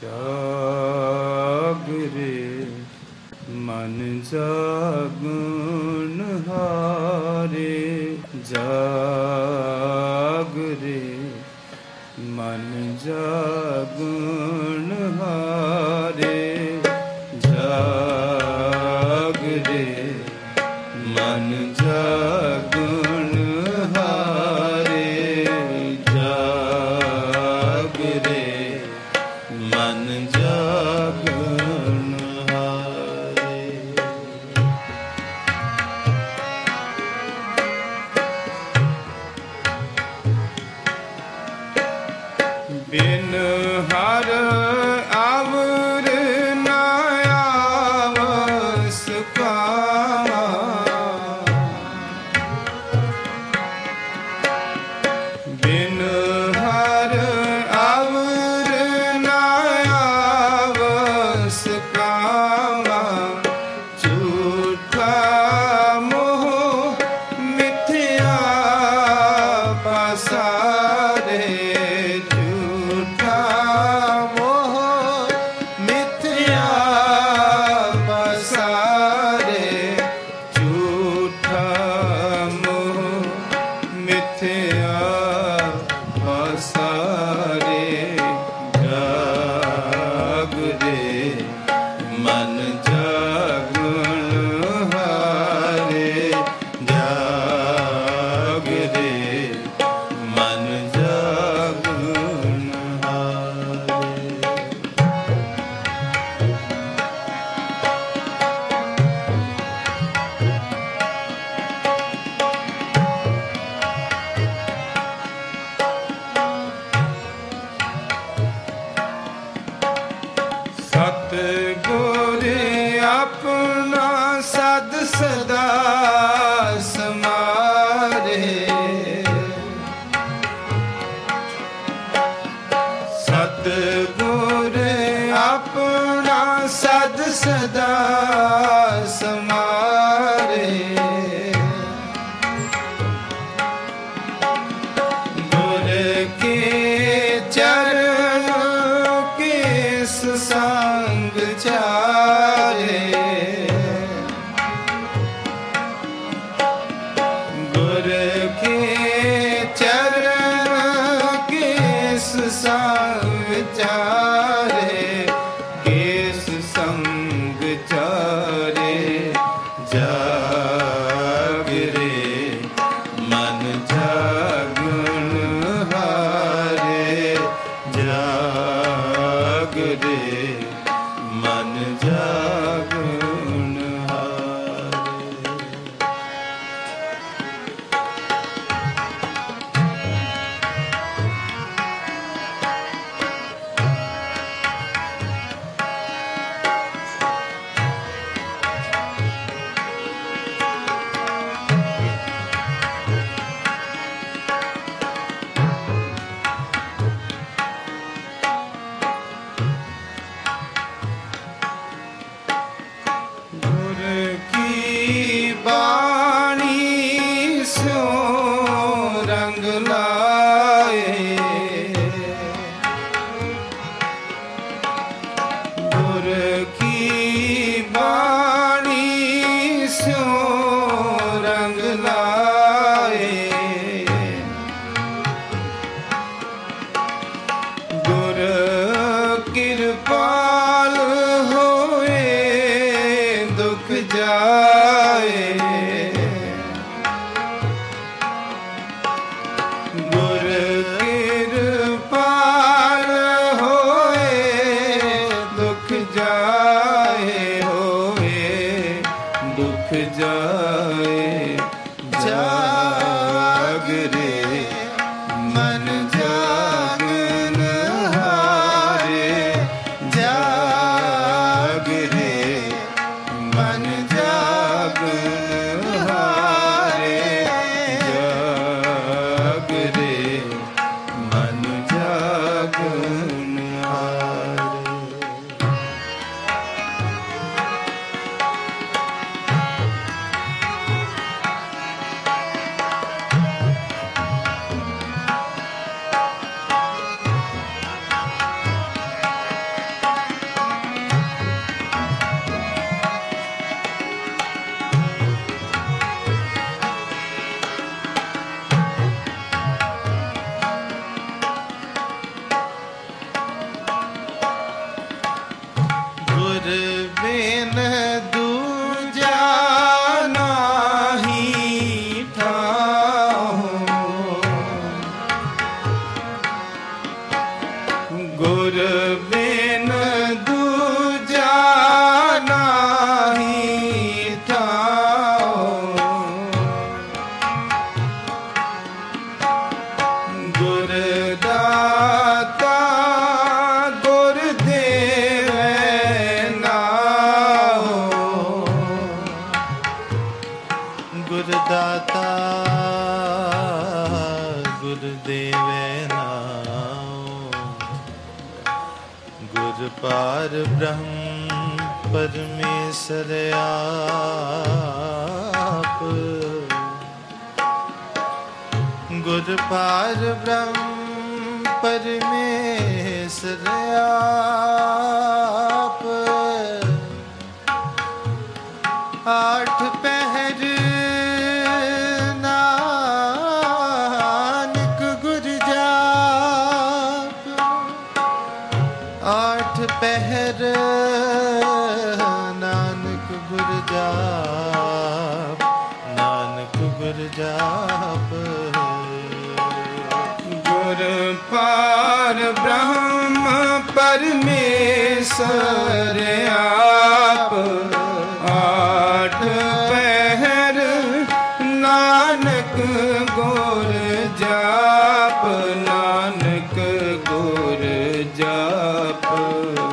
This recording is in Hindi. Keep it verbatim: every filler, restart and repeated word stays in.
जाग रे मन जागुन हारे, जाग रे मन जागुन हारे, जाग रे मन जागुन हारे, जाग रे मन जागुन हारे। बिन हर अवर ना आवस पावा, बिन हर अवर ना आवस पावा, झूठा मोह मिथ्या पसारे, झूठा मोह मिथ्या पसारे, झूठा मोह मिथ्या पसारे। जाग रे मन जागुन हारे, जाग रे मन जागुन हारे। सतगुरु अपना सद सदा समारे, सतगुरु अपना सद सदा समारे, गुर के चरणों के संग चारे, गुर के चरण किस संग चारे, किस संग चारे। गुर जाप।